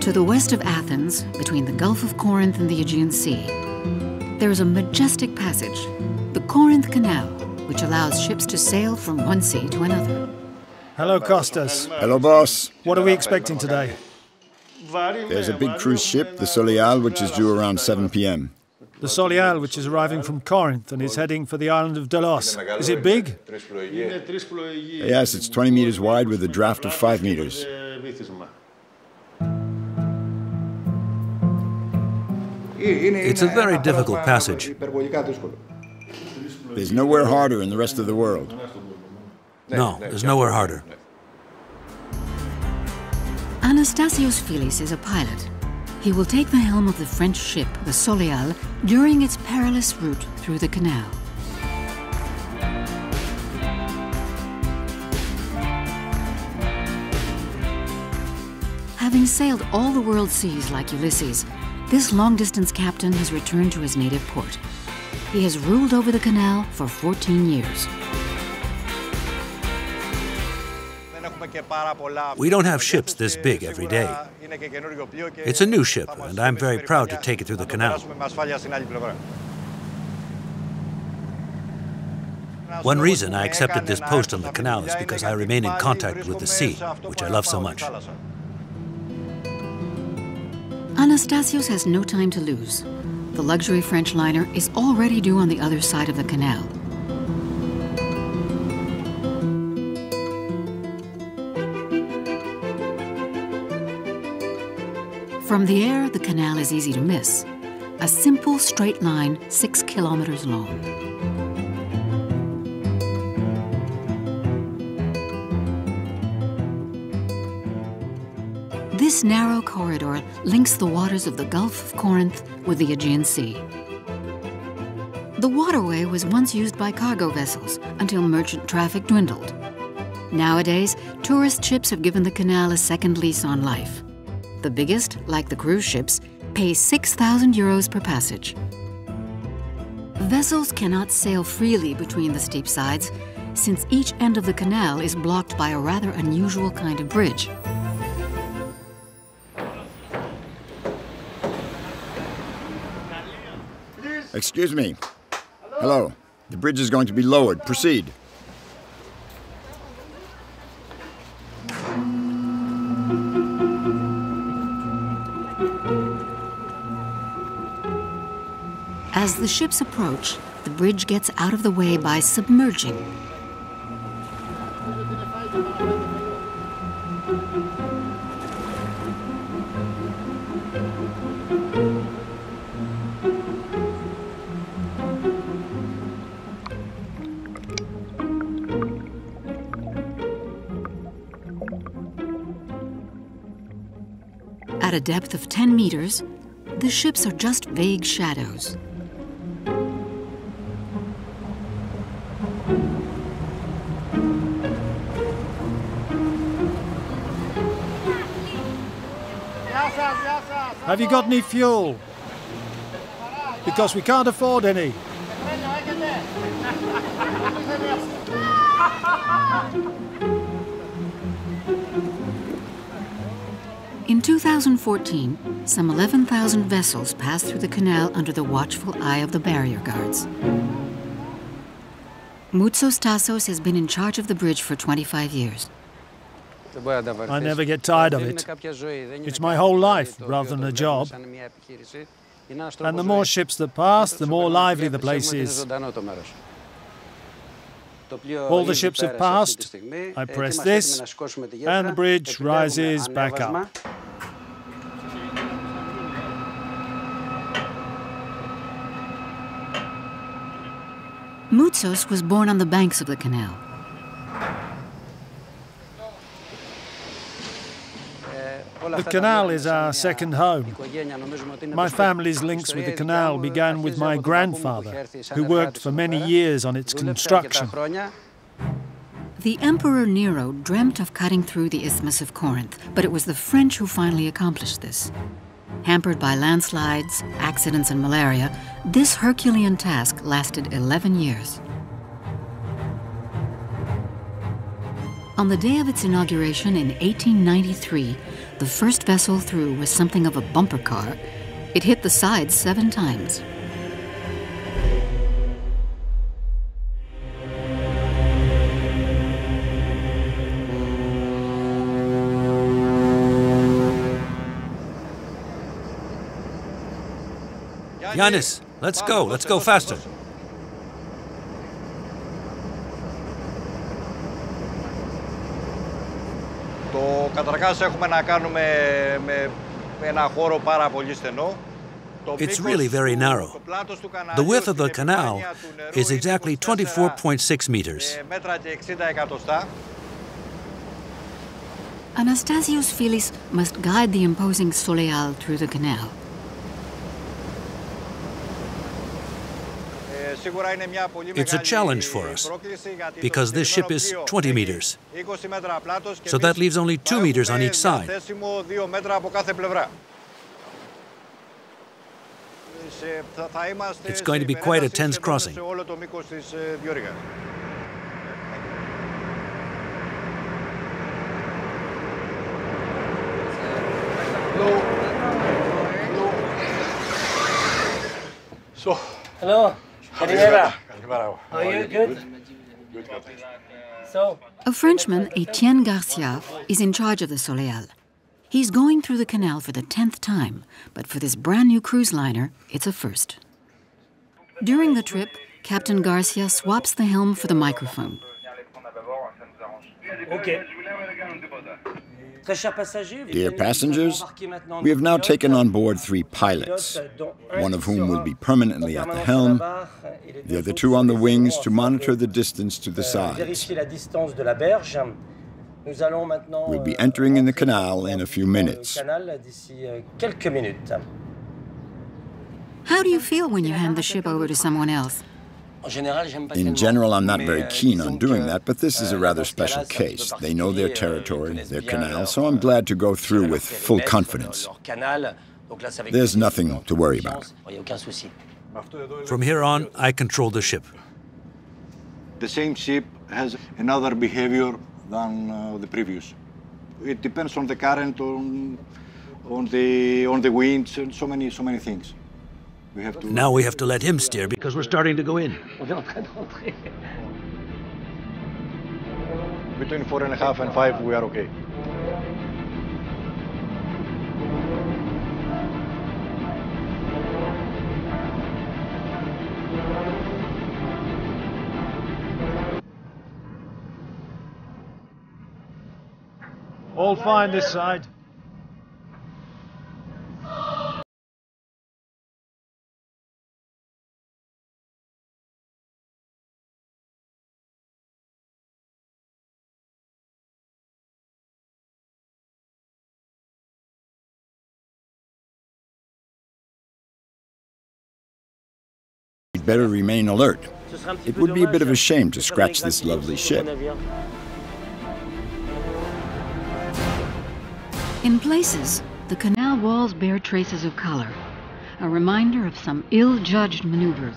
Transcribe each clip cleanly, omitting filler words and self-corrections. To the west of Athens, between the Gulf of Corinth and the Aegean Sea, there is a majestic passage, the Corinth Canal, which allows ships to sail from one sea to another. Hello, Costas. Hello, boss. What are we expecting today? There's a big cruise ship, the Soleil, which is due around 7 p.m. The Soleil, which is arriving from Corinth and is heading for the island of Delos. Is it big? Yes, it's 20 meters wide with a draft of 5 meters. It's a very difficult passage. There's nowhere harder in the rest of the world. No, there's nowhere harder. Anastasios Felis is a pilot. He will take the helm of the French ship, the Soleil, during its perilous route through the canal. Having sailed all the world's seas like Ulysses, this long-distance captain has returned to his native port. He has ruled over the canal for 14 years. We don't have ships this big every day. It's a new ship, and I'm very proud to take it through the canal. One reason I accepted this post on the canal is because I remain in contact with the sea, which I love so much. Anastasios has no time to lose. The luxury French liner is already due on the other side of the canal. From the air, the canal is easy to miss. A simple straight line, 6 kilometers long. This narrow corridor links the waters of the Gulf of Corinth with the Aegean Sea. The waterway was once used by cargo vessels until merchant traffic dwindled. Nowadays, tourist ships have given the canal a second lease on life. The biggest, like the cruise ships, pay 6,000 euros per passage. Vessels cannot sail freely between the steep sides, since each end of the canal is blocked by a rather unusual kind of bridge. Excuse me. Hello. The bridge is going to be lowered. Proceed. As the ships approach, the bridge gets out of the way by submerging. At a depth of 10 meters, the ships are just vague shadows. Have you got any fuel? Because we can't afford any. In 2014, some 11,000 vessels passed through the canal under the watchful eye of the Barrier Guards. Mutsos Tassos has been in charge of the bridge for 25 years. I never get tired of it. It's my whole life, rather than a job. And the more ships that pass, the more lively the place is. All the ships have passed. I press this, and the bridge rises back up. Mutsos was born on the banks of the canal. The canal is our second home. My family's links with the canal began with my grandfather, who worked for many years on its construction. The Emperor Nero dreamt of cutting through the Isthmus of Corinth, but it was the French who finally accomplished this. Hampered by landslides, accidents, and malaria, this Herculean task lasted 11 years. On the day of its inauguration in 1893, the first vessel through was something of a bumper car. It hit the sides 7 times. Giannis, let's go faster. It's really very narrow. The width of the canal is exactly 24.6 meters. Anastasios Felis must guide the imposing Soleil through the canal. It's a challenge for us, because this ship is 20 meters, so that leaves only 2 meters on each side. It's going to be quite a tense crossing. So. Hello. Are you good? A Frenchman, Etienne Garcia, is in charge of the Soleil. He's going through the canal for the 10th time, but for this brand new cruise liner, it's a first. During the trip, Captain Garcia swaps the helm for the microphone. Okay. Dear passengers, we have now taken on board 3 pilots, one of whom will be permanently at the helm, the other 2 on the wings to monitor the distance to the sides. We'll be entering in the canal in a few minutes. How do you feel when you hand the ship over to someone else? In general, I'm not very keen on doing that, but this is a rather special case. They know their territory, their canal, so I'm glad to go through with full confidence. There's nothing to worry about. From here on, I control the ship. The same ship has another behavior than the previous. It depends on the current, on the winds, and so many things. Now we have to let him steer because we're starting to go in. Between 4.5 and 5, we are okay. All fine this side. Better remain alert. It would be a bit of a shame to scratch this lovely ship. In places, the canal walls bear traces of color, a reminder of some ill-judged maneuvers.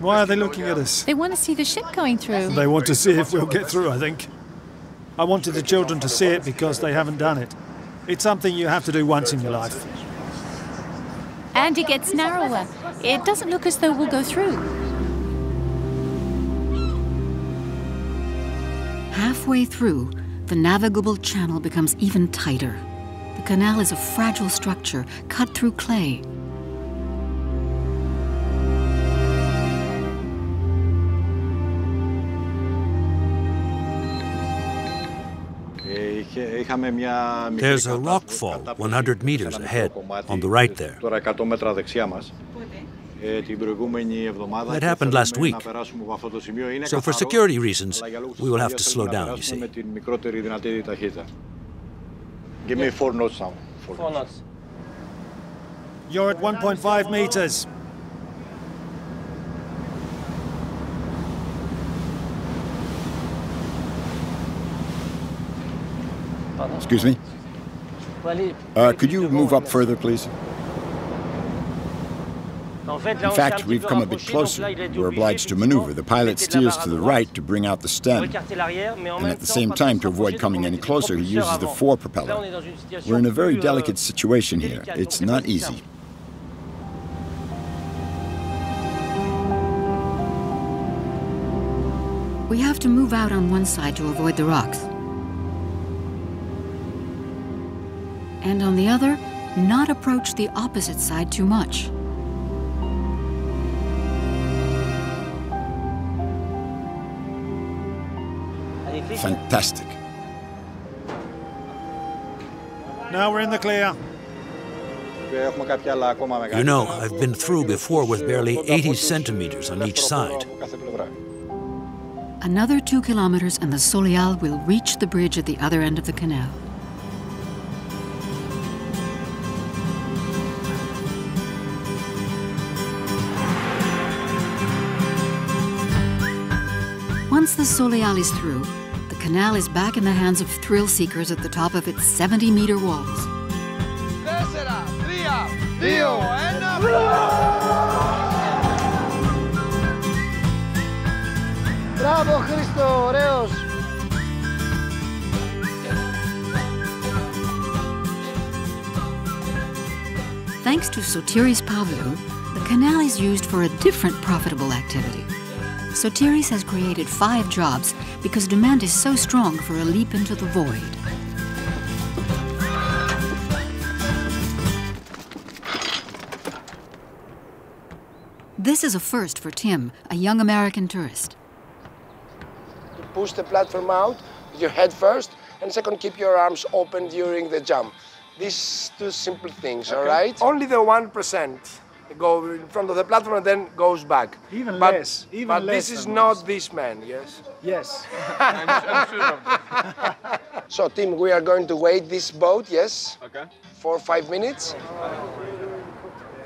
Why are they looking at us? They want to see the ship going through. They want to see if we'll get through, I think. I wanted the children to see it because they haven't done it. It's something you have to do once in your life. And it gets narrower. It doesn't look as though we'll go through. Halfway through, the navigable channel becomes even tighter. The canal is a fragile structure cut through clay. There's a rockfall 100 meters ahead, on the right there. That happened last week. So for security reasons, we will have to slow down, you see. Give me 4 knots now. 4 knots. You're at 1.5 meters. Excuse me. Could you move up further, please? In fact, we've come a bit closer. We're obliged to maneuver. The pilot steers to the right to bring out the stem, and at the same time, to avoid coming any closer, he uses the fore propeller. We're in a very delicate situation here. It's not easy. We have to move out on one side to avoid the rocks. And on the other, not approach the opposite side too much. Fantastic. Now we're in the clear. You know, I've been through before with barely 80 centimeters on each side. Another 2 kilometers and the Soleil will reach the bridge at the other end of the canal. Once the Soleil is through, the canal is back in the hands of thrill seekers at the top of its 70-meter walls. Bravo, Cristo Areos! Thanks to Sotiris Pavlou, the canal is used for a different profitable activity. Sotiris has created 5 jobs because demand is so strong for a leap into the void. This is a first for Tim, a young American tourist. You push the platform out with your head first, and second, keep your arms open during the jump. These 2 simple things, okay. All right? Only the 1%. Go in front of the platform and then goes back. Even less. This is not this man, yes? Yes. I'm sure of that. So, Tim, we are going to wait this boat, yes? Okay. For 5 minutes.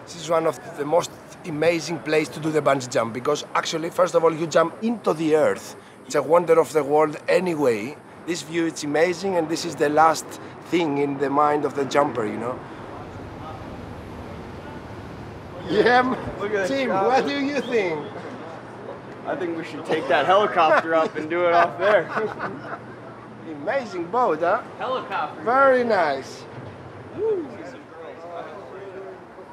This is one of the most amazing places to do the bungee jump because actually, first of all, you jump into the earth. It's a wonder of the world anyway. This view, it's amazing, and this is the last thing in the mind of the jumper, you know? Yeah, Tim, what do you think? I think we should take that helicopter up and do it off there. Amazing boat, huh? Helicopter. Very nice. Woo.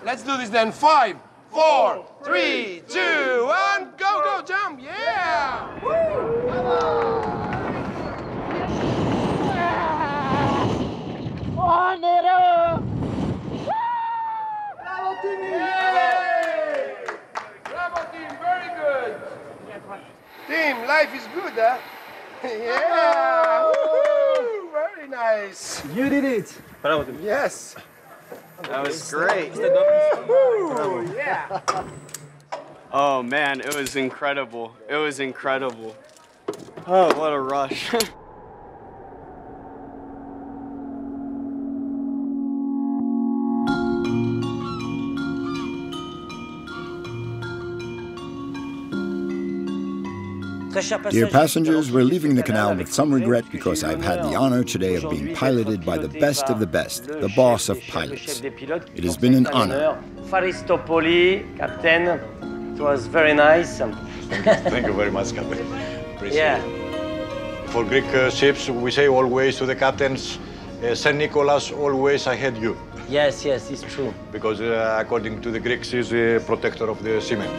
Let's do this then. 5, 4, 3, 2, 1, go, go, jump! Yeah! Woo. Oh, Nero! Yay! Bravo, team, very good. Team, life is good, huh? Yeah! Woohoo! Very nice. You did it. Bravo, team. Yes. That was great. Woohoo! Yeah. Oh man, it was incredible. It was incredible. Oh, what a rush. Dear passengers, we're leaving the canal with some regret because I've had the honor today of being piloted by the best, the boss of pilots. It has been an honor. Faristopoli, Captain, it was very nice. Thank you very much, Captain. Appreciate it. For Greek ships, we say always to the captains, Saint Nicholas always ahead you. Yes, yes, it's true. Because according to the Greeks, he's the protector of the seamen.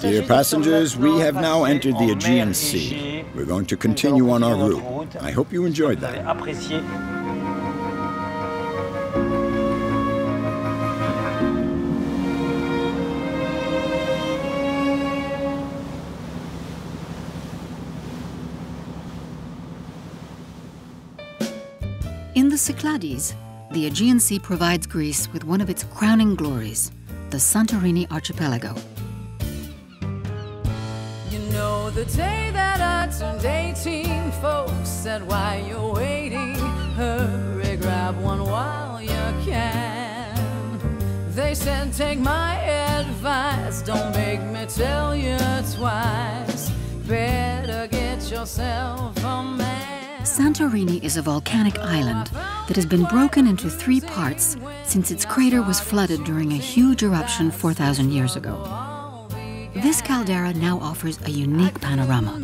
Dear passengers, we have now entered the Aegean Sea. We're going to continue on our route. I hope you enjoyed that. In the Cyclades, the Aegean Sea provides Greece with one of its crowning glories, the Santorini archipelago. You know, the day that I turned 18, folks said, "Why you're waiting? Hurry, grab one while you can." They said, "Take my advice, don't make me tell you twice. Better get yourself a man." Santorini is a volcanic island that has been broken into three parts since its crater was flooded during a huge eruption 4,000 years ago. This caldera now offers a unique panorama.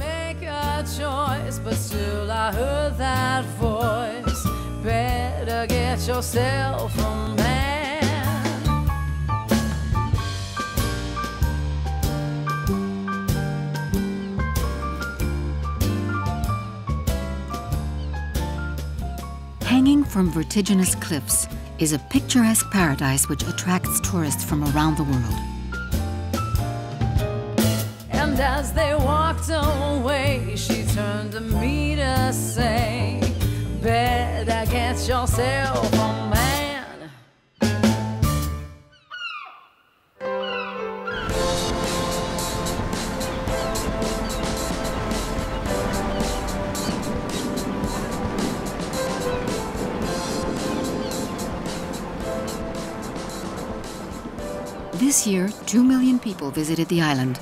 Hanging from vertiginous cliffs is a picturesque paradise which attracts tourists from around the world. And as they walked away, she turned to me to say, "Better get yourself a man." This year, 2 million people visited the island.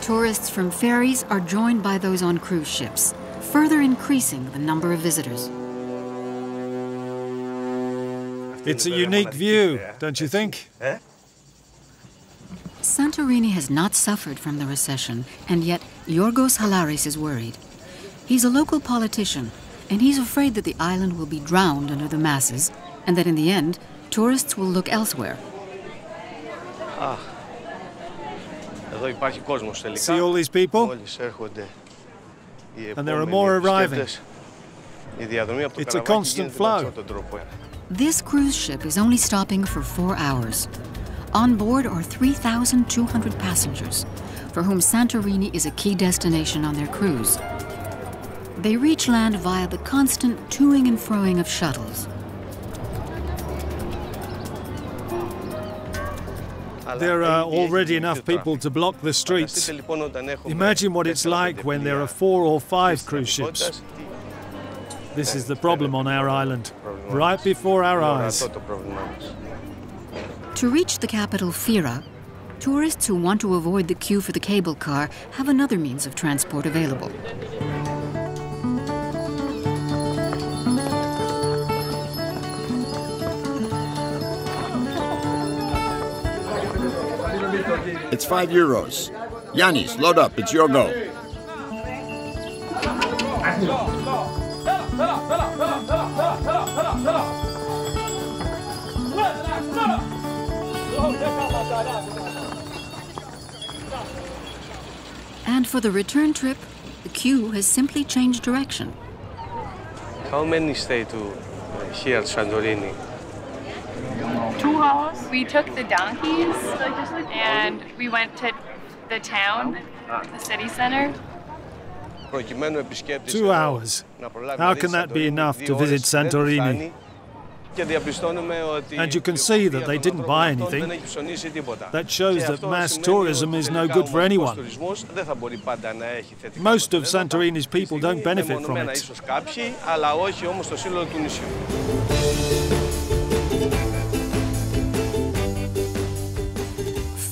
Tourists from ferries are joined by those on cruise ships, further increasing the number of visitors. It's a unique view, don't you think? Santorini has not suffered from the recession, and yet Yorgos Halaris is worried. He's a local politician, and he's afraid that the island will be drowned under the masses, and that in the end, tourists will look elsewhere. See all these people? And there are more arriving. It's a constant flow. This cruise ship is only stopping for 4 hours. On board are 3,200 passengers, for whom Santorini is a key destination on their cruise. They reach land via the constant toing and froing of shuttles. There are already enough people to block the streets. Imagine what it's like when there are 4 or 5 cruise ships. This is the problem on our island, right before our eyes. To reach the capital, Fira, tourists who want to avoid the queue for the cable car have another means of transport available. It's €5. Giannis, load up, it's your go. And for the return trip, the queue has simply changed direction. How many stay here at Santorini? 2 hours. We took the donkeys and we went to the town, the city center. 2 hours. How can that be enough to visit Santorini? And you can see that they didn't buy anything. That shows that mass tourism is no good for anyone. Most of Santorini's people don't benefit from it.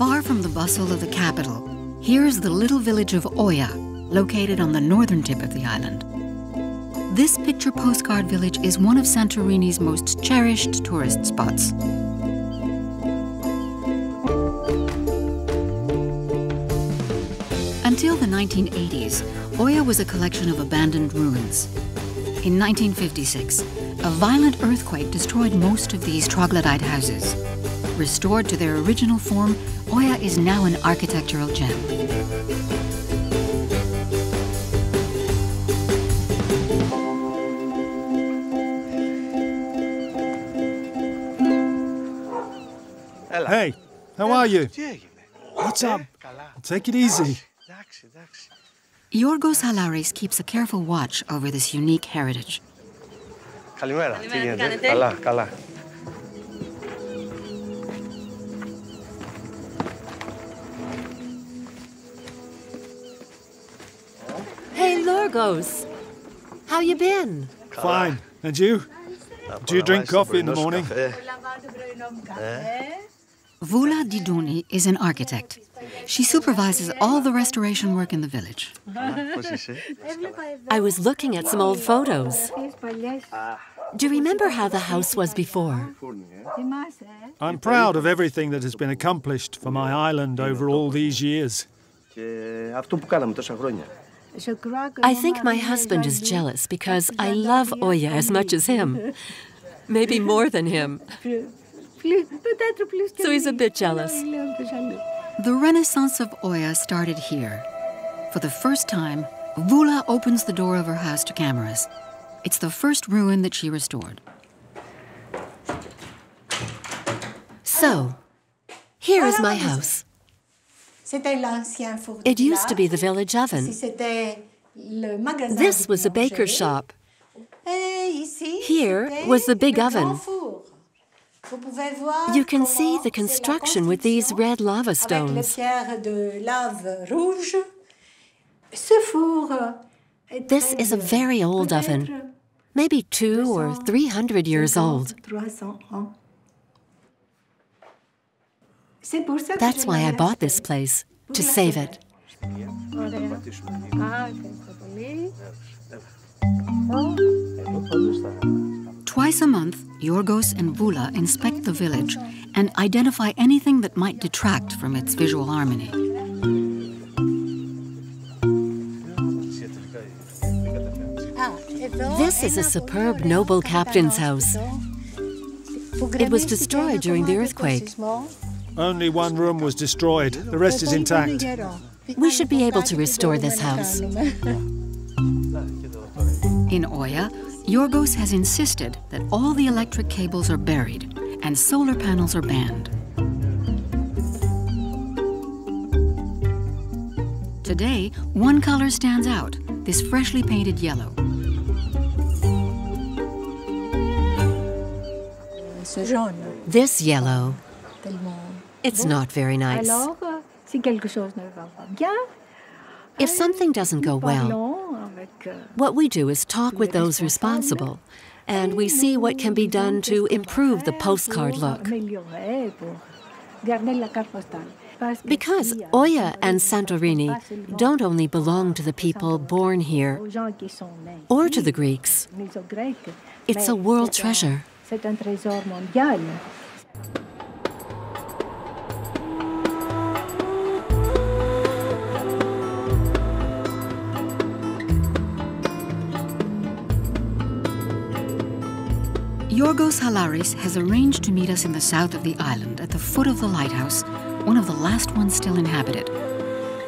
Far from the bustle of the capital, here's the little village of Oia, located on the northern tip of the island. This picture postcard village is one of Santorini's most cherished tourist spots. Until the 1980s, Oia was a collection of abandoned ruins. In 1956, a violent earthquake destroyed most of these troglodyte houses. Restored to their original form, Oia is now an architectural gem. Hello. Hey, how are you? What's up? Take it easy. Yorgos Halaris keeps a careful watch over this unique heritage. Kalimera. Καλά, καλά. Hey, Yorgos. How you been? Fine. And you? Do you drink coffee in the morning? Vula Didouni is an architect. She supervises all the restoration work in the village. I was looking at some old photos. Do you remember how the house was before? I'm proud of everything that has been accomplished for my island over all these years. I think my husband is jealous because I love Oia as much as him. Maybe more than him. So he's a bit jealous. The Renaissance of Oia started here. For the first time, Vula opens the door of her house to cameras. It's the first ruin that she restored. So, here is my house. It used to be the village oven. This was a baker's shop. Here was the big oven. You can see the construction with these red lava stones. This is a very old oven, maybe 200 or 300 years old. That's why I bought this place, to save it. Twice a month, Yorgos and Vula inspect the village and identify anything that might detract from its visual harmony. This is a superb noble captain's house. It was destroyed during the earthquake. Only one room was destroyed. The rest is intact. We should be able to restore this house. In Oia, Yorgos has insisted that all the electric cables are buried and solar panels are banned. Today, one color stands out, this freshly painted yellow. This yellow, it's not very nice. If something doesn't go well, what we do is talk with those responsible, and we see what can be done to improve the postcard look. Because Oia and Santorini don't only belong to the people born here or to the Greeks. It's a world treasure. Yorgos Halaris has arranged to meet us in the south of the island at the foot of the lighthouse, one of the last ones still inhabited.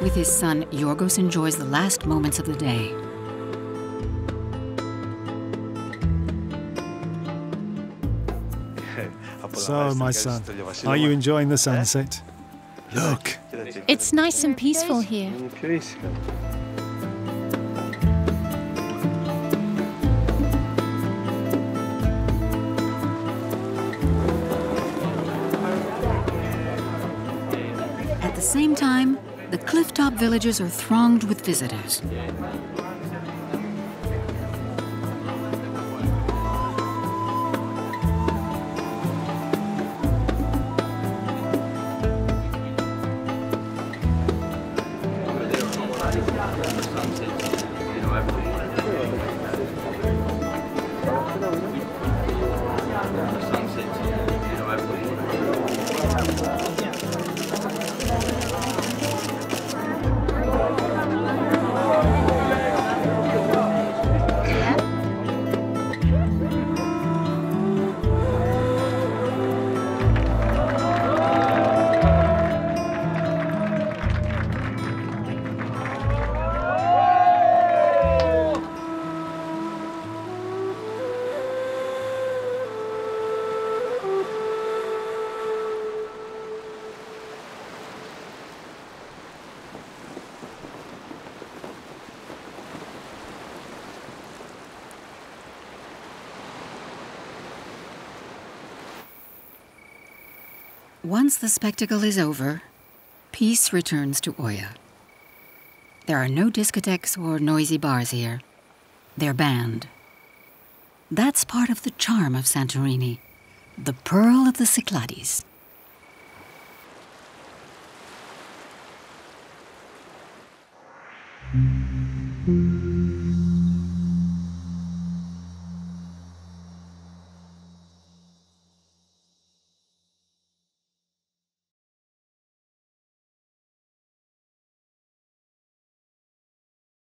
With his son, Yorgos enjoys the last moments of the day. So, my son, are you enjoying the sunset? Look! It's nice and peaceful here. At the same time, the cliff-top villages are thronged with visitors. Once the spectacle is over, peace returns to Oia. There are no discotheques or noisy bars here. They're banned. That's part of the charm of Santorini, the pearl of the Cyclades.